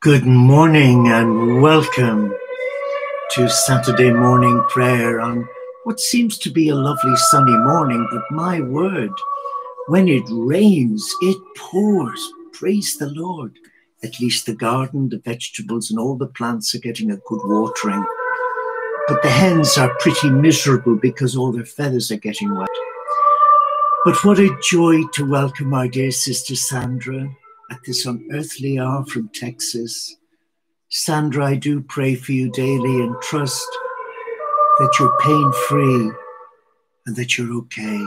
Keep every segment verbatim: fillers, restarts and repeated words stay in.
Good morning and welcome to Saturday morning prayer on what seems to be a lovely sunny morning, but my word, when it rains, it pours. Praise the Lord. At least the garden, the vegetables and all the plants are getting a good watering. But the hens are pretty miserable because all their feathers are getting wet. But what a joy to welcome our dear sister Sandra at this unearthly hour from Texas. Sandra, I do pray for you daily and trust that you're pain-free and that you're okay.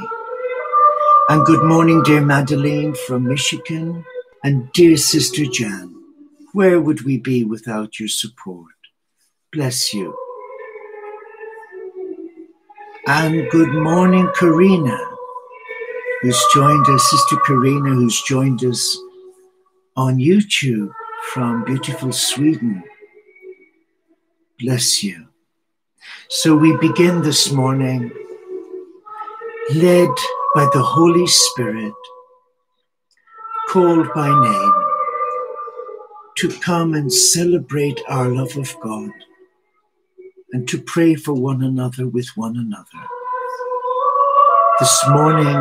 And good morning, dear Madeline from Michigan, and dear Sister Jan. Where would we be without your support? Bless you. And good morning, Carina, who's joined us, Sister Carina, who's joined us on YouTube from beautiful Sweden. Bless you. So we begin this morning, led by the Holy Spirit, called by name, to come and celebrate our love of God and to pray for one another with one another. This morning,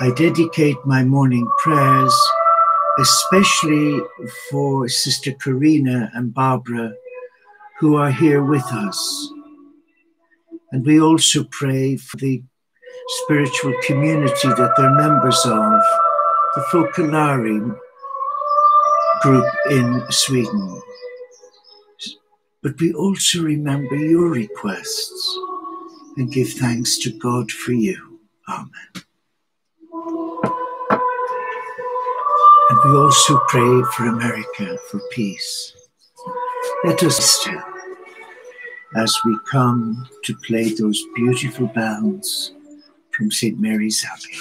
I dedicate my morning prayers especially for Sister Carina and Barbara, who are here with us. And we also pray for the spiritual community that they're members of, the Focolare group in Sweden. But we also remember your requests and give thanks to God for you. Amen. We also pray for America, for peace. Let us stand as we come to play those beautiful bells from Saint Mary's Abbey.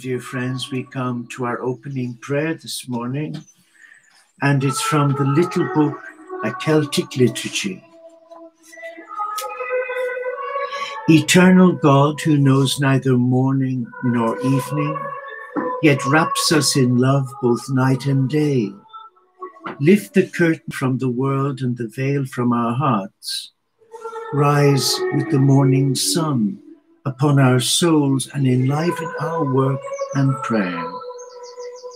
Dear friends, we come to our opening prayer this morning, and it's from the little book, A Celtic Liturgy. Eternal God, who knows neither morning nor evening, yet wraps us in love both night and day. Lift the curtain from the world and the veil from our hearts. Rise with the morning sun upon our souls and enliven our work and prayer.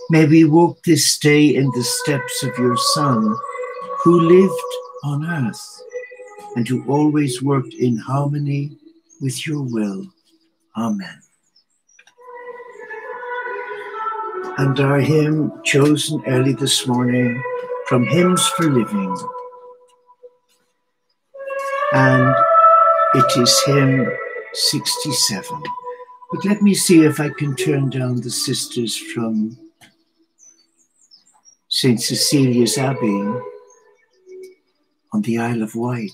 May we walk this day in the steps of your Son, who lived on earth and who always worked in harmony with your will. Amen. And our hymn chosen early this morning from Hymns for Living. And it is hymn sixty-seven. But let me see if I can turn down the sisters from Saint Cecilia's Abbey on the Isle of Wight.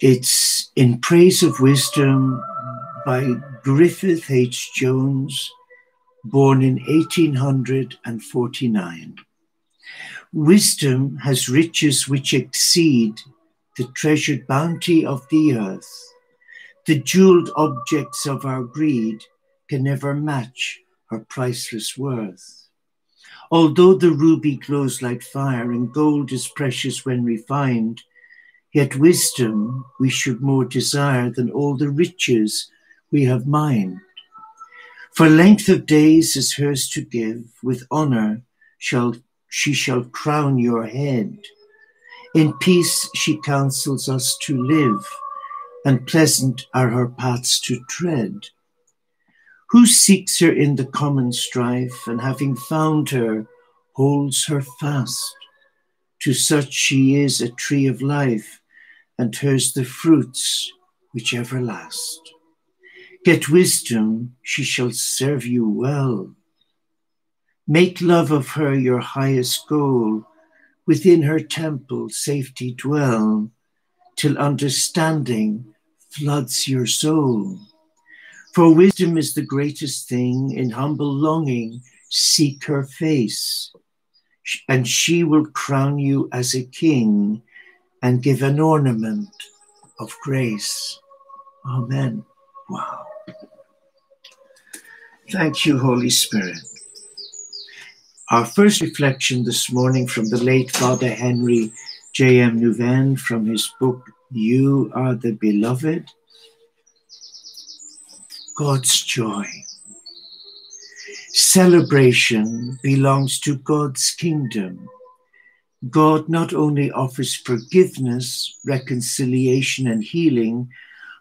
It's In Praise of Wisdom by Griffith H. Jones born in eighteen forty-nine. Wisdom has riches which exceed the treasured bounty of the earth. The jeweled objects of our greed can never match her priceless worth. Although the ruby glows like fire and gold is precious when refined, yet wisdom we should more desire than all the riches we have mined. For length of days is hers to give, with honor shall she shall crown your head. In peace she counsels us to live, and pleasant are her paths to tread. Who seeks her in the common strife, and having found her, holds her fast? To such she is a tree of life, and hers the fruits which ever last. Get wisdom, she shall serve you well. Make love of her your highest goal, within her temple safety dwell, till understanding floods your soul. For wisdom is the greatest thing, in humble longing seek her face, and she will crown you as a king and give an ornament of grace. Amen. Wow. Thank you, Holy Spirit. Our first reflection this morning from the late Father Henry J M Nouwen from his book, You Are the Beloved. God's joy. Celebration belongs to God's kingdom. God not only offers forgiveness, reconciliation, and healing,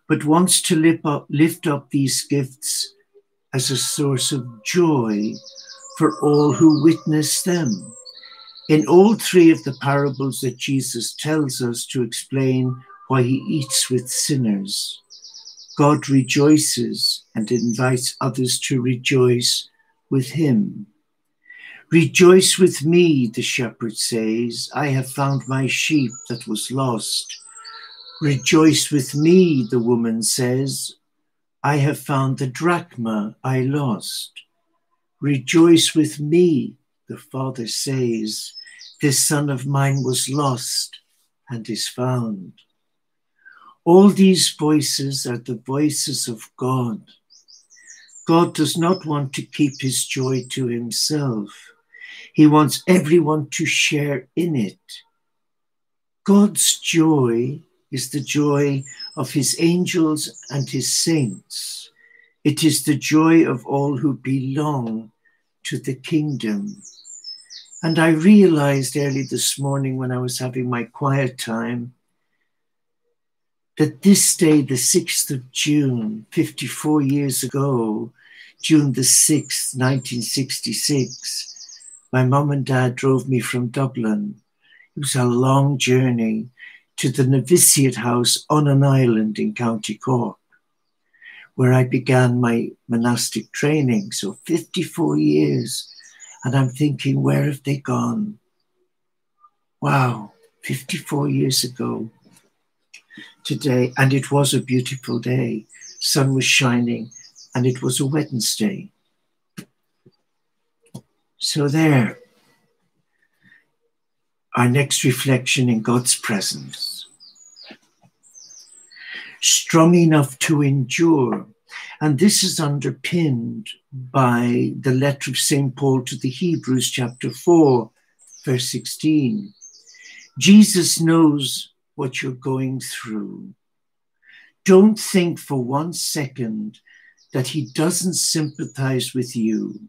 but wants to lift up, lift up these gifts as a source of joy for all who witness them. In all three of the parables that Jesus tells us to explain why he eats with sinners, God rejoices and invites others to rejoice with him. Rejoice with me, the shepherd says, I have found my sheep that was lost. Rejoice with me, the woman says, I have found the drachma I lost. Rejoice with me, the father says, this son of mine was lost and is found. All these voices are the voices of God. God does not want to keep his joy to himself. He wants everyone to share in it. God's joy is the joy of his angels and his saints. It is the joy of all who belong to the kingdom. And I realized early this morning when I was having my quiet time that this day, the sixth of June, fifty-four years ago, June the sixth, nineteen sixty-six, my mum and dad drove me from Dublin. It was a long journey to the novitiate house on an island in County Cork, where I began my monastic training. So fifty-four years, and I'm thinking, where have they gone? Wow, fifty-four years ago today, and it was a beautiful day. Sun was shining, and it was a Wednesday. So there, our next reflection in God's presence. Strong enough to endure, and this is underpinned by the letter of Saint Paul to the Hebrews, chapter four, verse sixteen. Jesus knows what you're going through. Don't think for one second that he doesn't sympathize with you.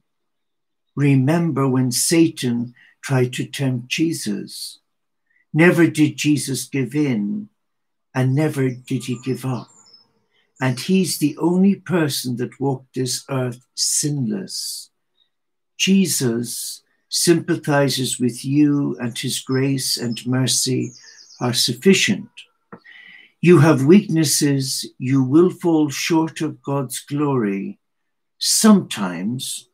Remember when Satan tried to tempt Jesus. Never did Jesus give in, and never did he give up. And he's the only person that walked this earth sinless. Jesus sympathizes with you, and his grace and mercy are sufficient. You have weaknesses, you will fall short of God's glory sometimes,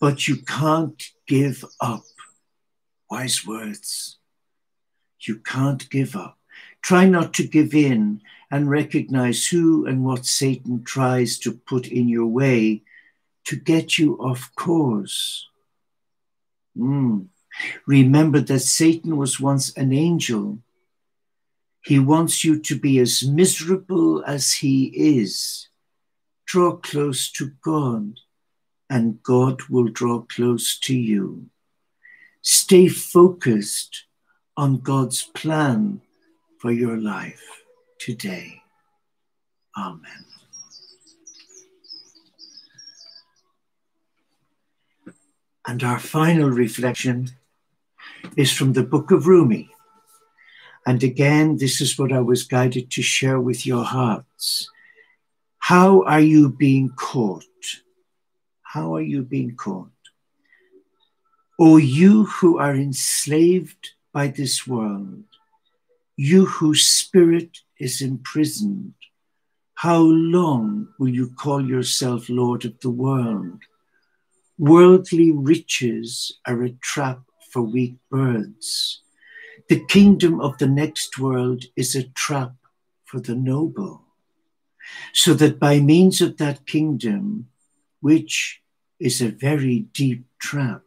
but you can't give up. Wise words. You can't give up. Try not to give in, and recognize who and what Satan tries to put in your way, to get you off course. Mm. Remember that Satan was once an angel. He wants you to be as miserable as he is. Draw close to God, and God will draw close to you. Stay focused on God's plan for your life today. Amen. And our final reflection is from the book of Rumi. And again, this is what I was guided to share with your hearts. How are you being caught? How are you being caught? O you who are enslaved by this world, you whose spirit is imprisoned, how long will you call yourself Lord of the world? Worldly riches are a trap for weak birds. The kingdom of the next world is a trap for the noble, so that by means of that kingdom, which is a very deep trap,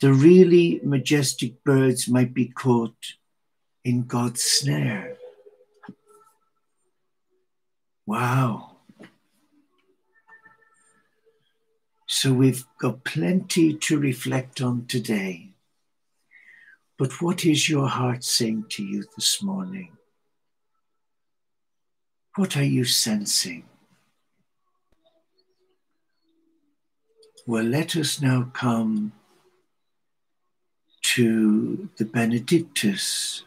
the really majestic birds might be caught in God's snare. Wow. So we've got plenty to reflect on today. But what is your heart saying to you this morning? What are you sensing? Well, let us now come to the Benedictus,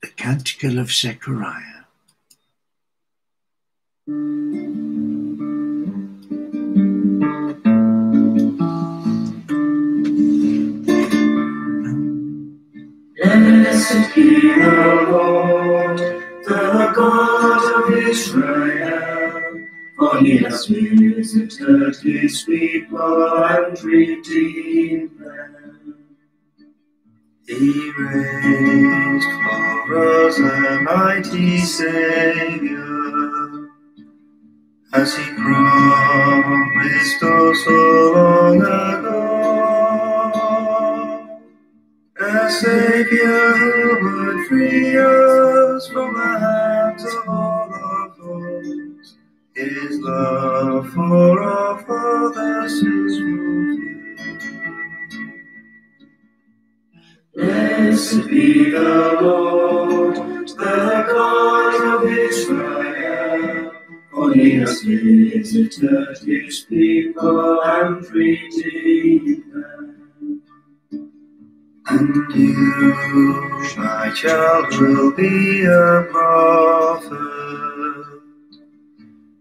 the Canticle of Zechariah. Blessed be the Lord, the God of Israel, for he has visited his people and redeemed them. He reigns for us, a mighty Saviour, as he promised us so long ago, a Saviour who would free us from the hands of all our foes. His love for our fathers is fulfilled. Blessed be the Lord, the God of Israel, for he has visited his people and redeemed them. And you, my child, will be a prophet,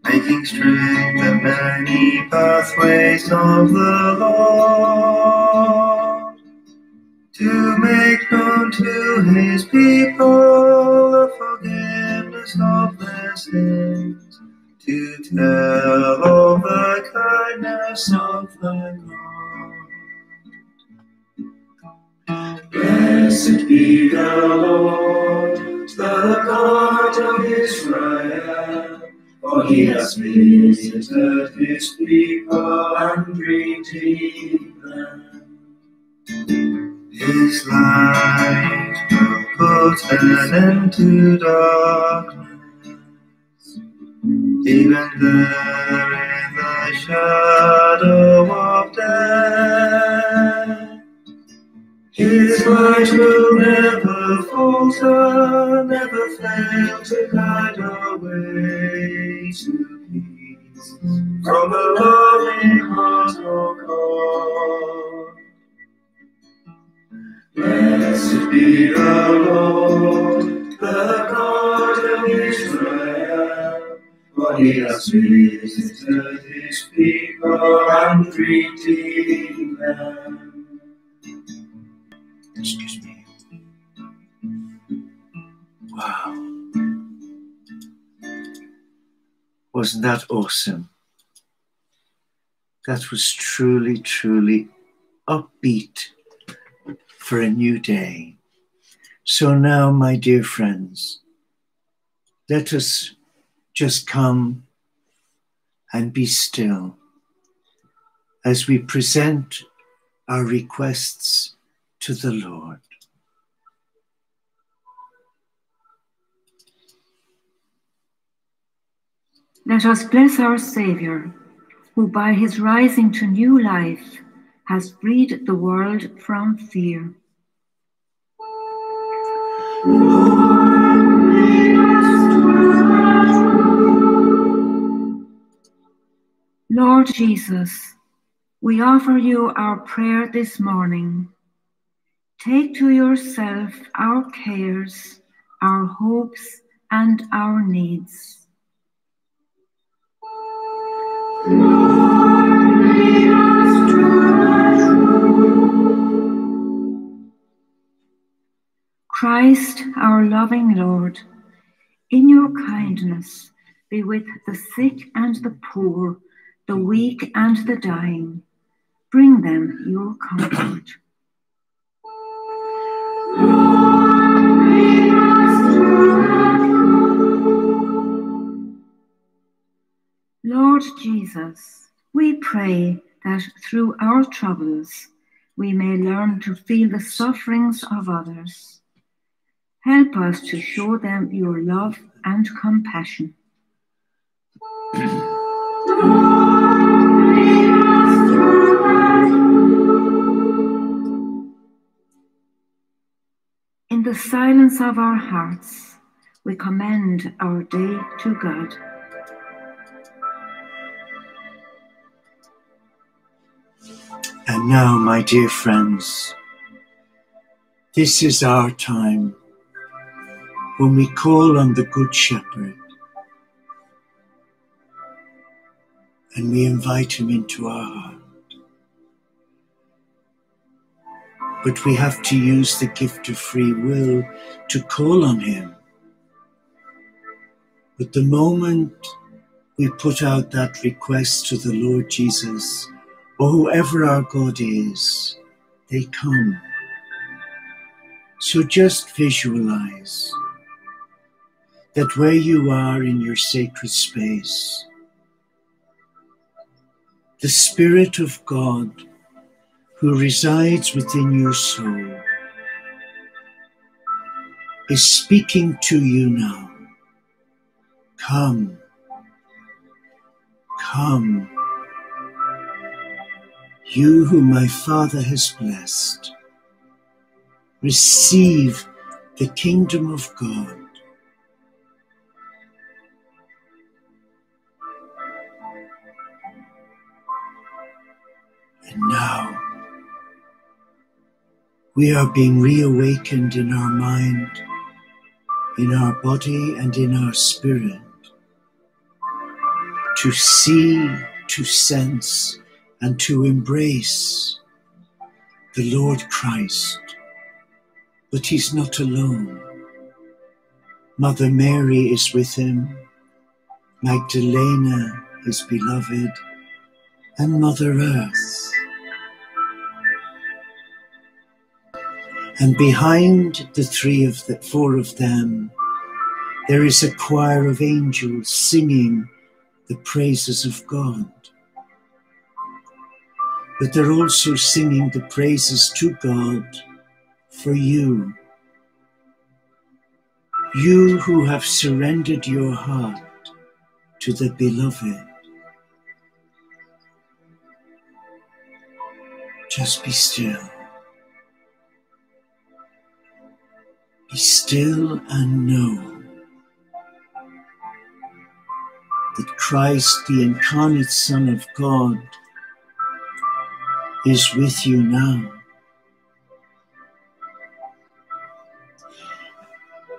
making straight the many pathways of the Lord, to make known to his people the forgiveness of their sins, to tell of the kindness of the Lord. Blessed be the Lord, the God of Israel, for he has visited his people and redeemed them. His light will put an end to darkness, even there in the shadow of death. His light will never falter, never fail to guide our way to peace, from the loving heart of God. Blessed be the Lord, the God of Israel, for he has visited his people and redeemed them. Excuse me. Wow. Wasn't that awesome? That was truly, truly upbeat for a new day. So now, my dear friends, let us just come and be still as we present our requests to the Lord. Let us bless our Saviour, who by his rising to new life has freed the world from fear. Lord Jesus, we offer you our prayer this morning. Take to yourself our cares, our hopes, and our needs. Christ, our loving Lord, in your kindness, be with the sick and the poor, the weak and the dying. Bring them your comfort. Lord Jesus, we pray that through our troubles we may learn to feel the sufferings of others. Help us to show them your love and compassion. In the silence of our hearts, we commend our day to God. And now, my dear friends, this is our time when we call on the Good Shepherd and we invite him into our heart. But we have to use the gift of free will to call on him. But the moment we put out that request to the Lord Jesus, or whoever our God is, they come. So just visualize that where you are in your sacred space, the Spirit of God who resides within your soul is speaking to you now. Come, come, you whom my Father has blessed, receive the kingdom of God. And now, we are being reawakened in our mind, in our body, and in our spirit to see, to sense, and to embrace the Lord Christ. But he's not alone. Mother Mary is with him, Magdalena, his beloved, and Mother Earth. And behind the three of the four of them, there is a choir of angels singing the praises of God. But they're also singing the praises to God for you. You who have surrendered your heart to the Beloved. Just be still. Be still and know that Christ, the incarnate Son of God, is with you now.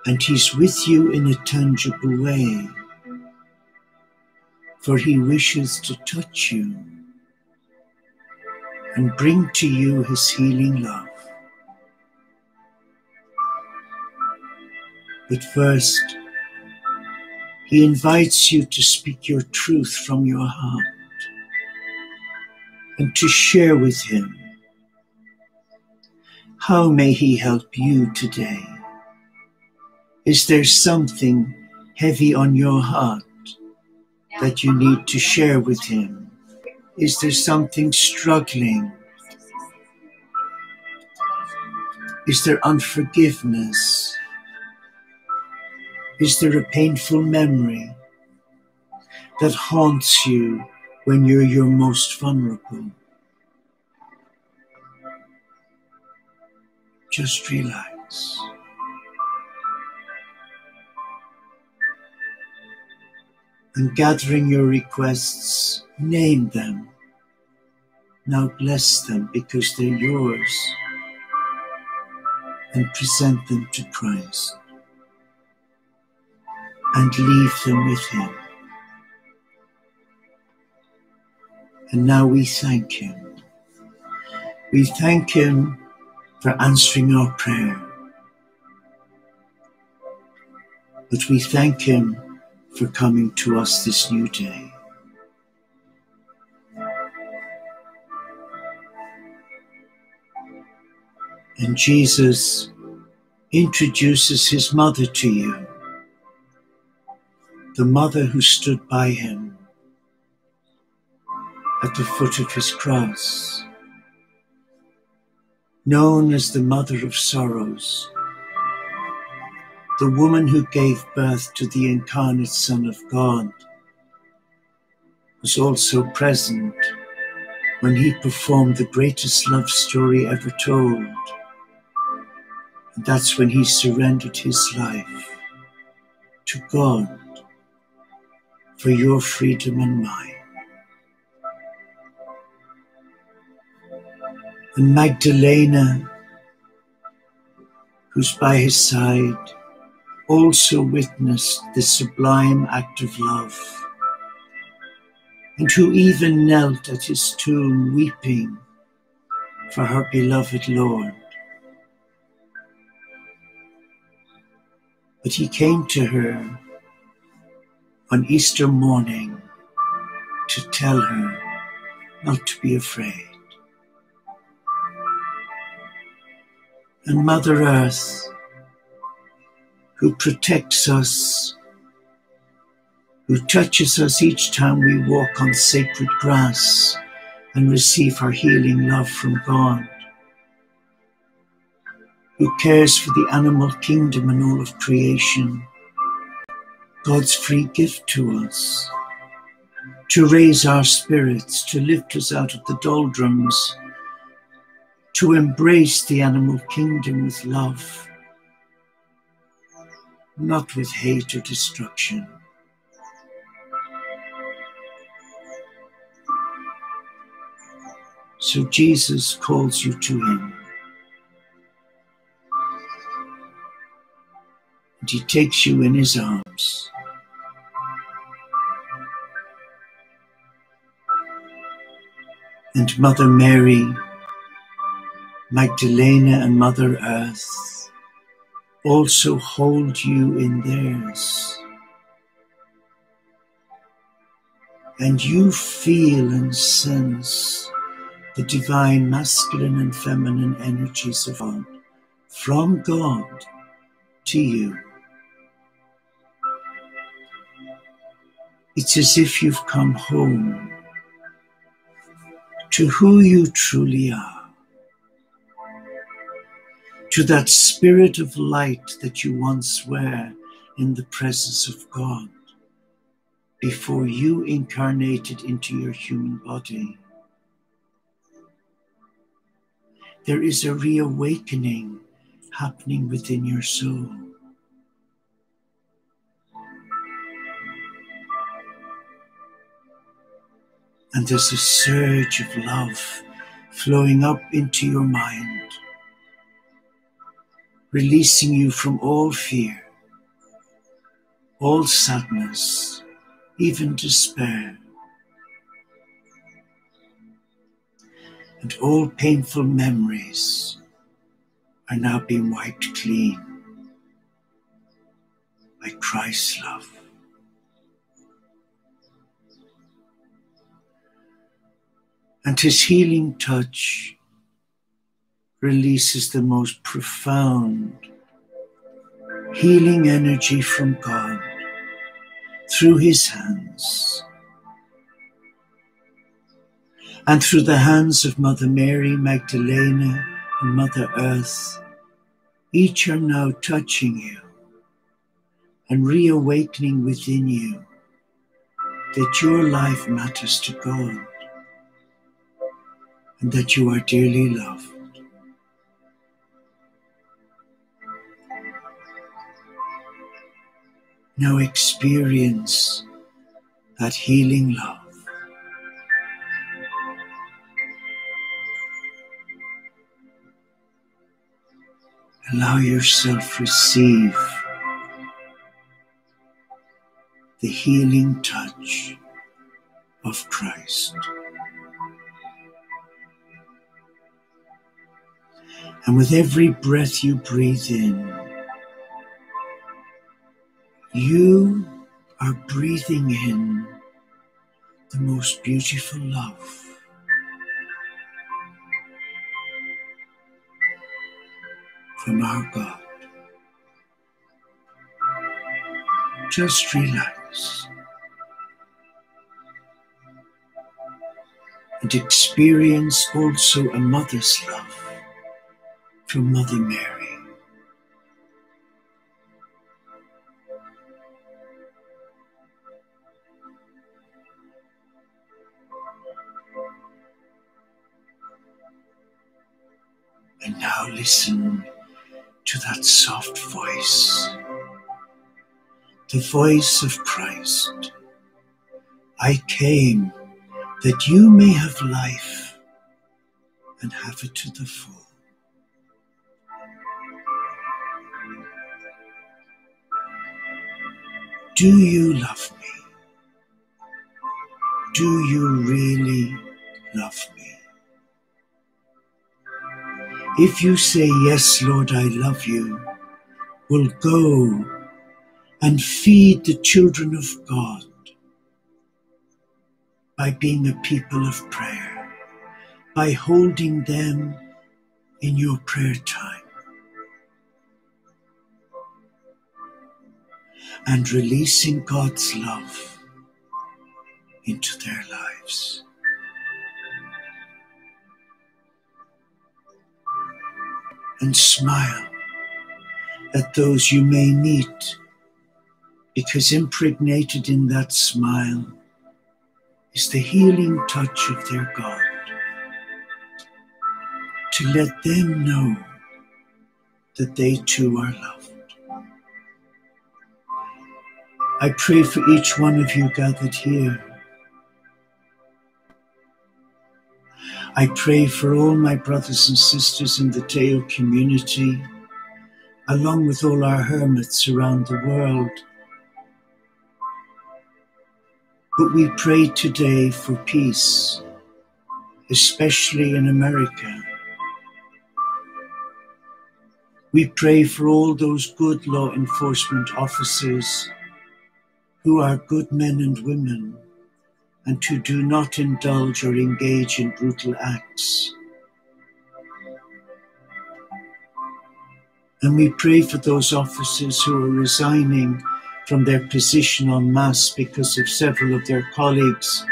And he's with you in a tangible way, for he wishes to touch you and bring to you his healing love. But first, he invites you to speak your truth from your heart and to share with him. How may he help you today? Is there something heavy on your heart? that you need to share with him? Is there something struggling? Is there unforgiveness? Is there a painful memory that haunts you when you're your most vulnerable? Just relax. And gathering your requests, name them. Now bless them because they're yours, and present them to Christ and leave them with him. And now we thank him. We thank him for answering our prayer. But we thank him for coming to us this new day. And Jesus introduces his mother to you, the mother who stood by him at the foot of his cross, known as the Mother of Sorrows, the woman who gave birth to the incarnate Son of God, was also present when he performed the greatest love story ever told. And that's when he surrendered his life to God for your freedom and mine. And Magdalena, who's by his side, also witnessed this sublime act of love, and who even knelt at his tomb weeping for her beloved Lord. But he came to her on Easter morning to tell her not to be afraid. And Mother Earth, who protects us, who touches us each time we walk on sacred grass and receive our healing love from God, who cares for the animal kingdom and all of creation, God's free gift to us, to raise our spirits, to lift us out of the doldrums, to embrace the animal kingdom with love, not with hate or destruction. So Jesus calls you to him. And he takes you in his arms. And Mother Mary, Magdalena, and Mother Earth also hold you in theirs. And you feel and sense the divine masculine and feminine energies of God, from God to you. It's as if you've come home to who you truly are, to that spirit of light that you once were in the presence of God before you incarnated into your human body. There is a reawakening happening within your soul. And there's a surge of love flowing up into your mind, releasing you from all fear, all sadness, even despair, and all painful memories are now being wiped clean by Christ's love. And his healing touch releases the most profound healing energy from God through his hands and through the hands of Mother Mary, Magdalena, and Mother Earth. Each are now touching you and reawakening within you that your life matters to God and that you are dearly loved. Now experience that healing love. Allow yourself to receive the healing touch of Christ. And with every breath you breathe in, you are breathing in the most beautiful love. From our God. Just relax and experience also a mother's love from Mother Mary. And now listen to that soft voice, the voice of Christ. I came that you may have life and have it to the full. Do you love me? Do you really love me? If you say, yes, Lord, I love you, will go and feed the children of God by being a people of prayer, by holding them in your prayer time. And releasing God's love into their lives. And smile at those you may meet, because impregnated in that smile is the healing touch of their God, to let them know that they too are loved. I pray for each one of you gathered here. I pray for all my brothers and sisters in the Teo community, along with all our hermits around the world. But we pray today for peace, especially in America. We pray for all those good law enforcement officers who are good men and women, and to do not indulge or engage in brutal acts. And we pray for those officers who are resigning from their position en masse because of several of their colleagues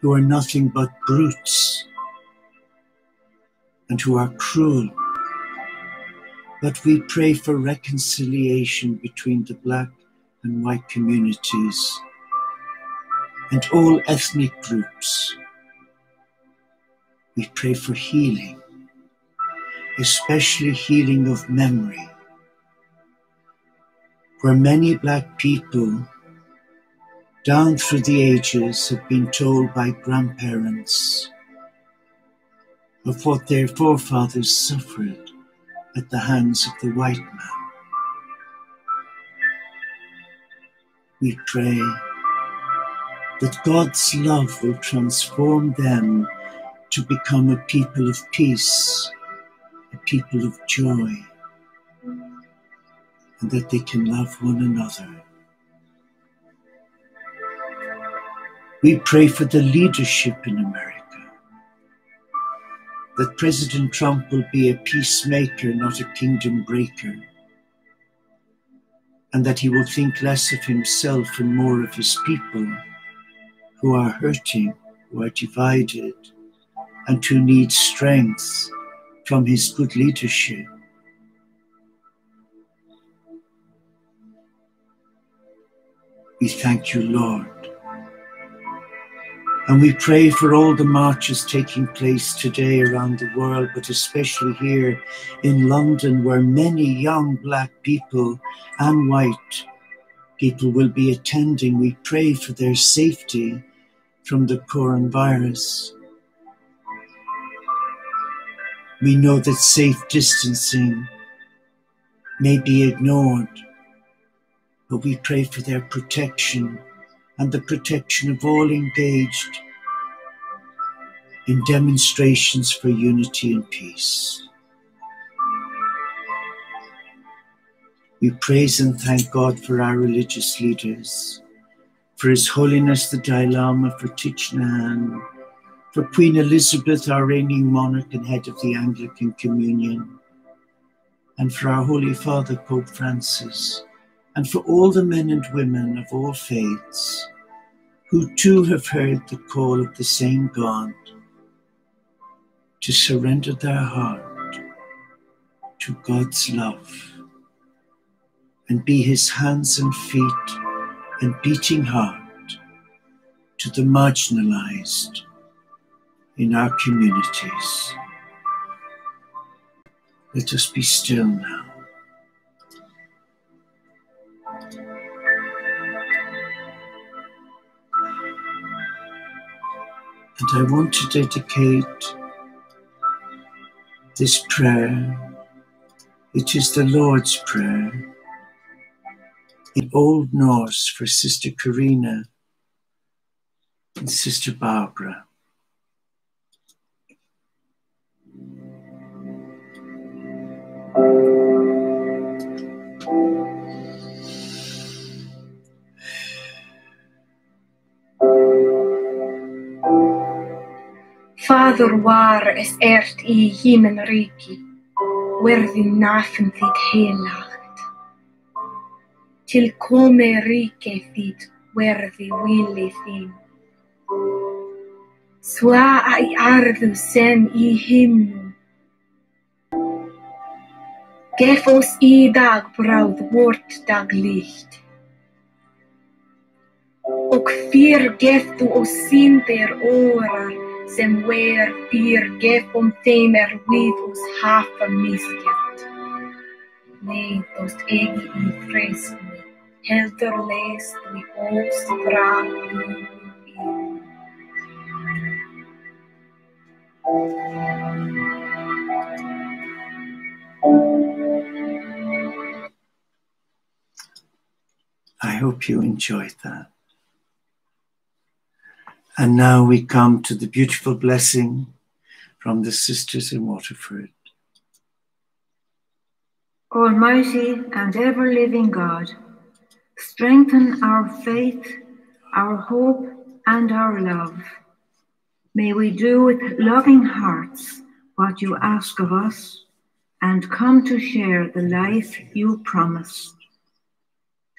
who are nothing but brutes and who are cruel. But we pray for reconciliation between the black and white communities and all ethnic groups. We pray for healing, especially healing of memory, where many black people down through the ages have been told by grandparents of what their forefathers suffered at the hands of the white man. We pray that God's love will transform them to become a people of peace, a people of joy, and that they can love one another. We pray for the leadership in America, that President Trump will be a peacemaker, not a kingdom breaker, and that he will think less of himself and more of his people who are hurting, who are divided, and who need strength from his good leadership. We thank you, Lord. And we pray for all the marches taking place today around the world, but especially here in London, where many young black people and white people will be attending. We pray for their safety from the coronavirus. We know that safe distancing may be ignored, but we pray for their protection and the protection of all engaged in demonstrations for unity and peace. We praise and thank God for our religious leaders, for His Holiness the Dalai Lama, for Tich Nhat Hanh, for Queen Elizabeth, our reigning monarch and head of the Anglican Communion, and for our Holy Father, Pope Francis, and for all the men and women of all faiths who too have heard the call of the same God to surrender their heart to God's love and be His hands and feet and beating heart to the marginalized in our communities. Let us be still now. And I want to dedicate this prayer, it is the Lord's Prayer, in Old Norse for Sister Carina and Sister Barbara. Fadur war es erst I himen riki, werðin nafn þitt heilagt. Til komi ríki þitt verði vili þín. Sva á jarðu sem í himnum. Gef oss í dag brauð vort daglicht. Og fyrirgefðu oss syndir orar, sem ver fyrirgefum þeim er við oss hafa misgert. Nei, þóst ekki í freistni, heldur leist við oss frá lífinu illu. I hope you enjoyed that. And now we come to the beautiful blessing from the sisters in Waterford. Almighty and ever-living God, strengthen our faith, our hope, and our love. May we do with loving hearts what you ask of us and come to share the life you promised.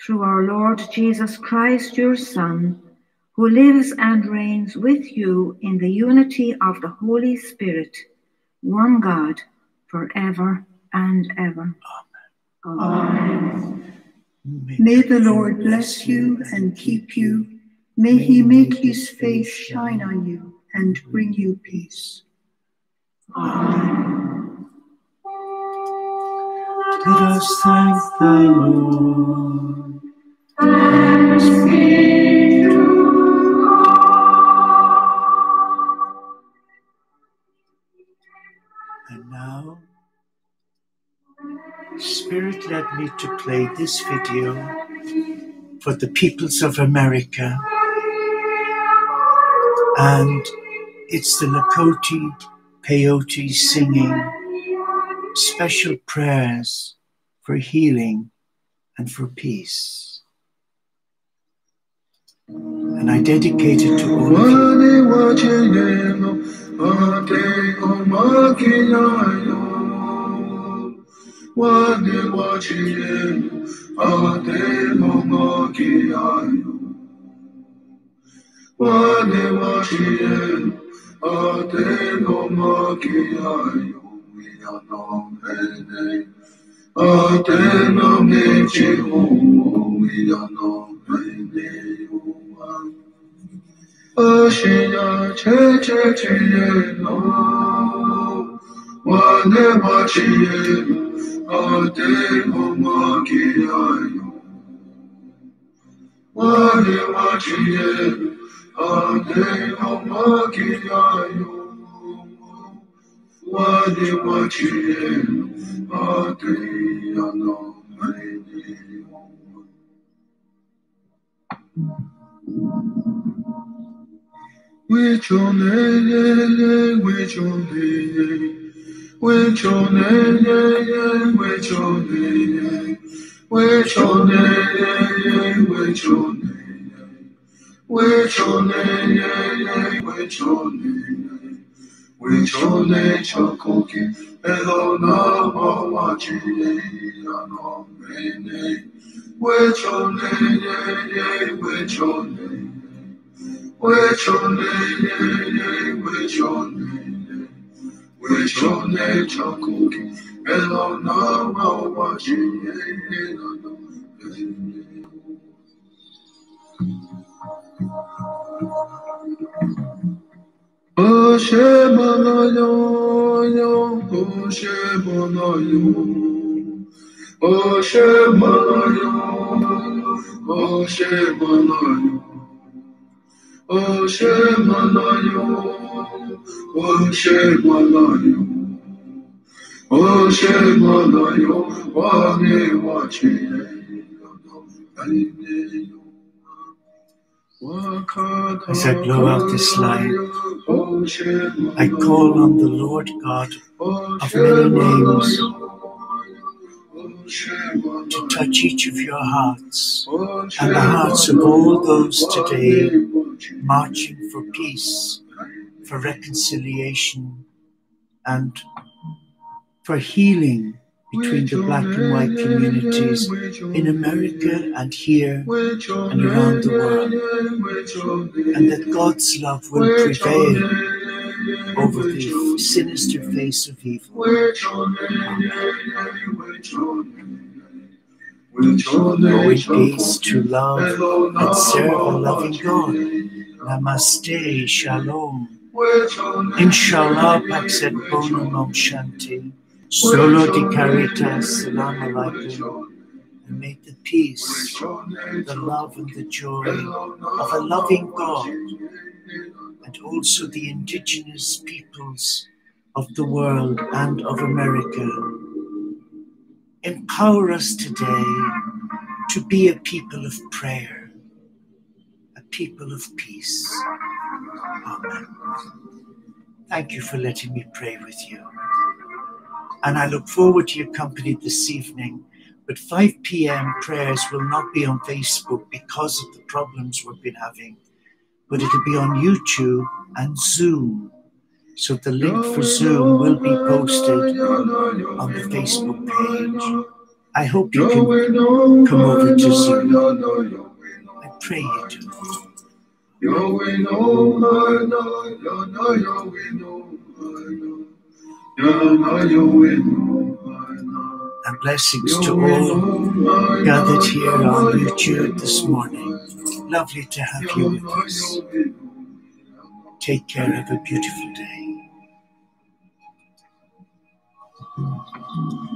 Through our Lord Jesus Christ, your Son, who lives and reigns with you in the unity of the Holy Spirit, one God, forever and ever. Amen. Amen. Amen. May the Lord bless you and keep you. May He make His face shine on you and bring you peace. Amen. Let us thank the Lord. Thanks be to now, Spirit led me to play this video for the peoples of America, and it's the Lakota Peyote singing special prayers for healing and for peace. And I dedicate it to all of you. Ate o makina yo, Which on the which on the which on the which on the which on the which on the which on the which on the which on the chocolate hello now watching which on the which on the which on the which on the which on the chocolate and on our watching and O Shemanayo, O Shemanayo, O Shemanayo, Wani Wachi. As I blow out this line, I call on the Lord God of many names to touch each of your hearts and the hearts of all those today marching for peace, for reconciliation, and for healing between the black and white communities in America and here and around the world, and that God's love will prevail over the sinister face of evil. Oh, it leads to love and serve a loving God. Namaste, Shalom. Inshallah, Pax et Bonum Om Shanti. Solo di Caritas, Salam Alaikum. And may the peace, the love and the joy of a loving God and also the indigenous peoples of the world and of America empower us today to be a people of prayer, a people of peace. Amen. Thank you for letting me pray with you. And I look forward to your company this evening. But five p m prayers will not be on Facebook because of the problems we've been having. But it'll be on YouTube and Zoom. So the link for Zoom will be posted on the Facebook page. I hope you can come over to Zoom. I pray you do. And blessings to all gathered here on YouTube this morning. Lovely to have you with us. Take care. Have a beautiful day. Mm-hmm.